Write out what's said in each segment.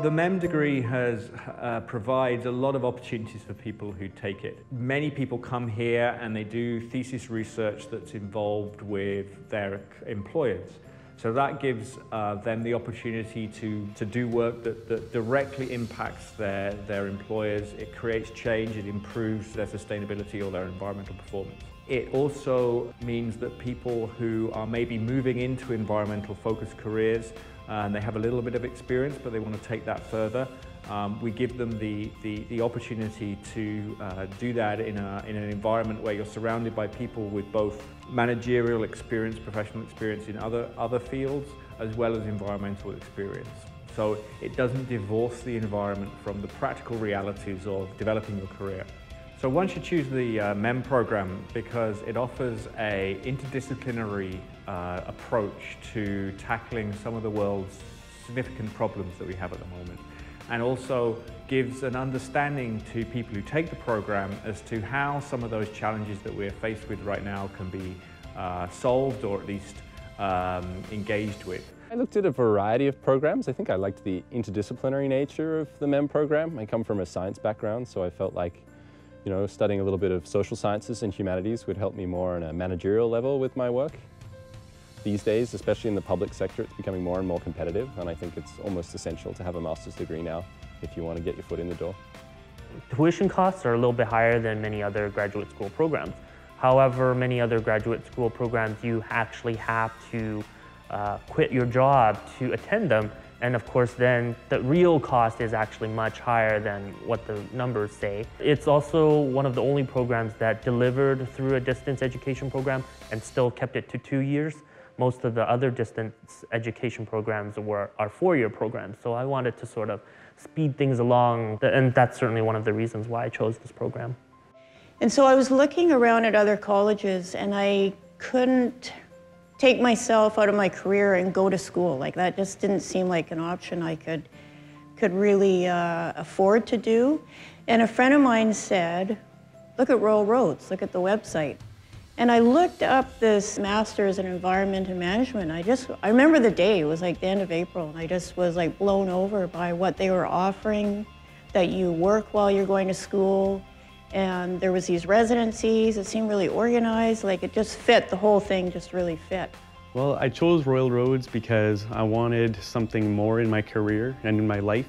The MEM degree provides a lot of opportunities for people who take it. Many people come here and they do thesis research that's involved with their employers. So that gives them the opportunity to do work that directly impacts their employers. It creates change, it improves their sustainability or their environmental performance. It also means that people who are maybe moving into environmental focused careers and they have a little bit of experience but they want to take that further, we give them the opportunity to do that in an environment where you're surrounded by people with both managerial experience, professional experience in other fields, as well as environmental experience. So it doesn't divorce the environment from the practical realities of developing your career. So one should choose the MEM program because it offers an interdisciplinary approach to tackling some of the world's significant problems that we have at the moment, and also gives an understanding to people who take the program as to how some of those challenges that we're faced with right now can be solved or at least engaged with. I looked at a variety of programs. I think I liked the interdisciplinary nature of the MEM program. I come from a science background, so I felt like, you know, studying a little bit of social sciences and humanities would help me more on a managerial level with my work. These days, especially in the public sector, it's becoming more and more competitive, and I think it's almost essential to have a master's degree now if you want to get your foot in the door. Tuition costs are a little bit higher than many other graduate school programs. However, many other graduate school programs, you actually have to quit your job to attend them, and of course then the real cost is actually much higher than what the numbers say. It's also one of the only programs that delivered through a distance education program and still kept it to 2 years. Most of the other distance education programs are four-year programs, so I wanted to sort of speed things along, and that's certainly one of the reasons why I chose this program. And so I was looking around at other colleges, and I couldn't take myself out of my career and go to school. Like, that just didn't seem like an option I could really afford to do. And a friend of mine said, look at Royal Roads, look at the website. And I looked up this master's in environment and management. I remember the day, it was like the end of April, and I just was like blown over by what they were offering, that you work while you're going to school, and there was these residencies, it seemed really organized, like it just fit, the whole thing just really fit. Well, I chose Royal Roads because I wanted something more in my career and in my life,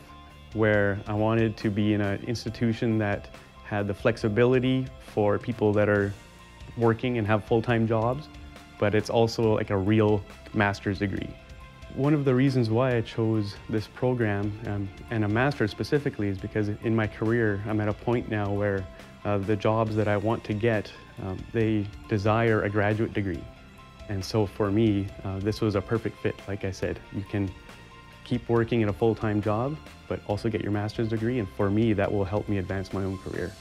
where I wanted to be in an institution that had the flexibility for people that are working and have full-time jobs, but it's also like a real master's degree. One of the reasons why I chose this program and a master's specifically is because in my career I'm at a point now where the jobs that I want to get, they desire a graduate degree. And so for me, this was a perfect fit. Like I said, you can keep working in a full-time job, but also get your master's degree, and for me that will help me advance my own career.